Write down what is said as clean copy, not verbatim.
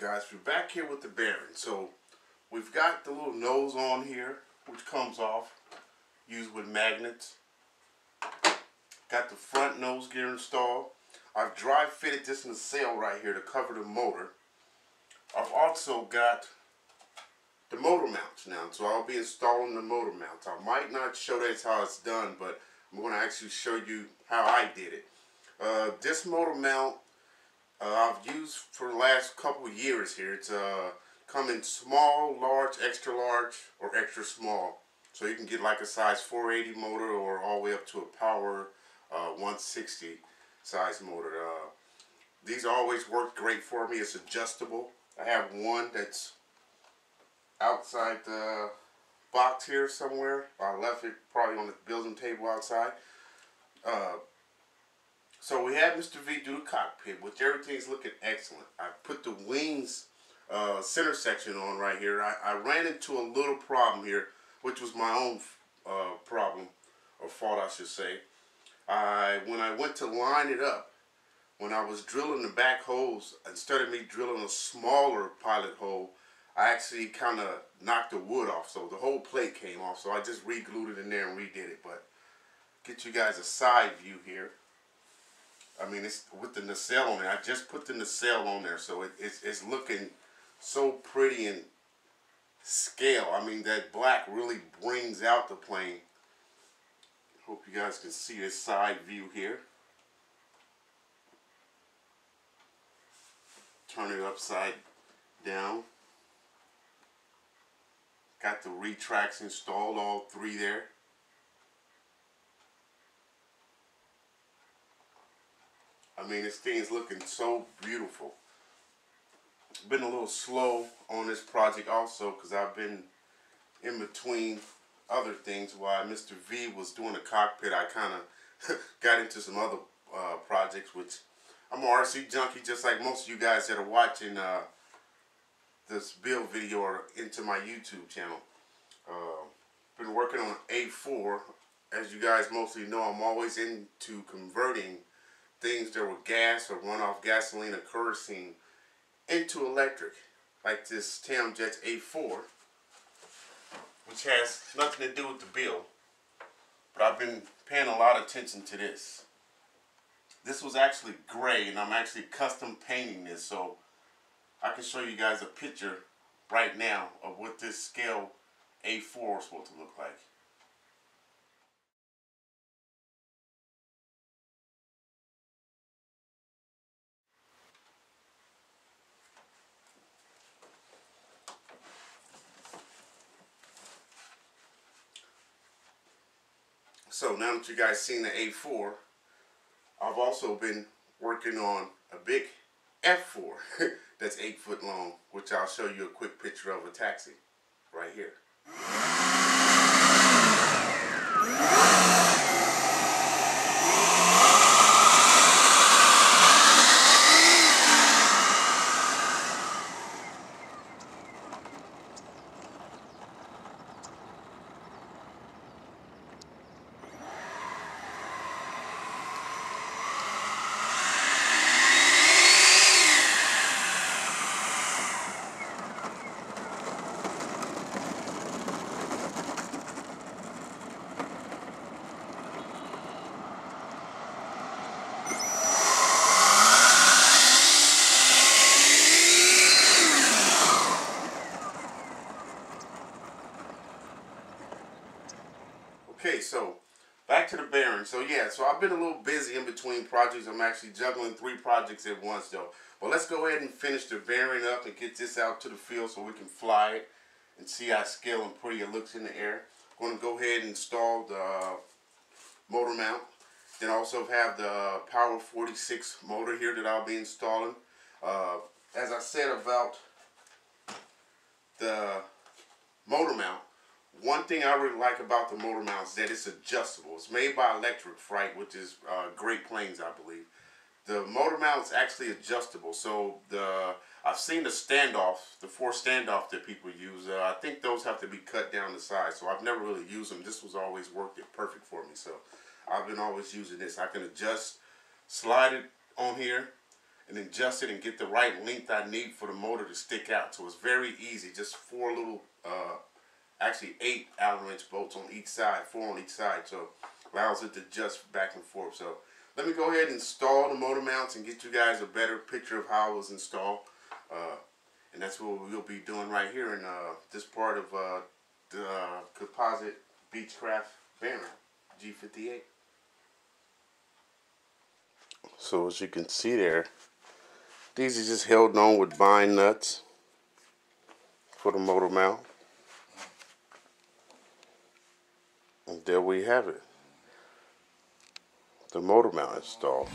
guys, we're back here with the Baron. So we've got the little nose on here, which comes off, used with magnets. Got the front nose gear installed. I've dry fitted this in the sail right here to cover the motor. I've also got the motor mounts now, so I'll be installing the motor mounts. I might not show that's how it's done, but I'm going to actually show you how I did it. This motor mount I've used for the last couple years here. It's come in small, large, extra large, or extra small. So you can get like a size 480 motor or all the way up to a power 160 size motor. These always work great for me. It's adjustable. I have one that's outside the box here somewhere. I left it probably on the building table outside. So we had Mr. V do the cockpit, which everything's looking excellent. I put the wings center section on right here. I ran into a little problem here, which was my own problem, or fault I should say. When I went to line it up, when I was drilling the back holes, instead of me drilling a smaller pilot hole, I actually kind of knocked the wood off, so the whole plate came off. So I just re-glued it in there and redid it. But get you guys a side view here. I mean, it's with the nacelle on there. I just put the nacelle on there, so it's looking so pretty and scale. I mean, that black really brings out the plane. Hope you guys can see this side view here. Turn it upside down. Got the retracts installed, all three there. I mean, this thing's looking so beautiful. Been a little slow on this project also because I've been in between other things. While Mr. V was doing the cockpit, I kind of got into some other projects, which I'm an RC junkie, just like most of you guys that are watching this build video or into my YouTube channel. Been working on A4. As you guys mostly know, I'm always into converting things that were gas or runoff gasoline or kerosene into electric, like this Tamjet's A4, which has nothing to do with the build, but I've been paying a lot of attention to this. This was actually gray, and I'm actually custom painting this, so I can show you guys a picture right now of what this scale A4 is supposed to look like. So now that you guys seen the A4, I've also been working on a big F4 that's 8 foot long, which I'll show you a quick picture of a taxi right here. Okay, so back to the Baron. So yeah, so I've been a little busy in between projects. I'm actually juggling three projects at once though. But let's go ahead and finish the Baron up and get this out to the field so we can fly it and see how scale and pretty it looks in the air. I'm going to go ahead and install the motor mount. Then also have the Power 46 motor here that I'll be installing. As I said about the motor mount, one thing I really like about the motor mount is that it's adjustable. It's made by Electric Freight, which is Great Planes, I believe. The motor mount is actually adjustable. So I've seen the standoff, the four standoff that people use. I think those have to be cut down the size. So I've never really used them. This was always worked it perfect for me. So I've been always using this. I can adjust, slide it on here, and adjust it and get the right length I need for the motor to stick out. So it's very easy, just four little, actually 8 Allen wrench bolts on each side, 4 on each side, so allows it to adjust back and forth. So let me go ahead and install the motor mounts and get you guys a better picture of how it was installed. And that's what we'll be doing right here in this part of the composite Beechcraft Baron G58. So as you can see there, these are just held on with bind nuts for the motor mount. And there we have it. The motor mount installed.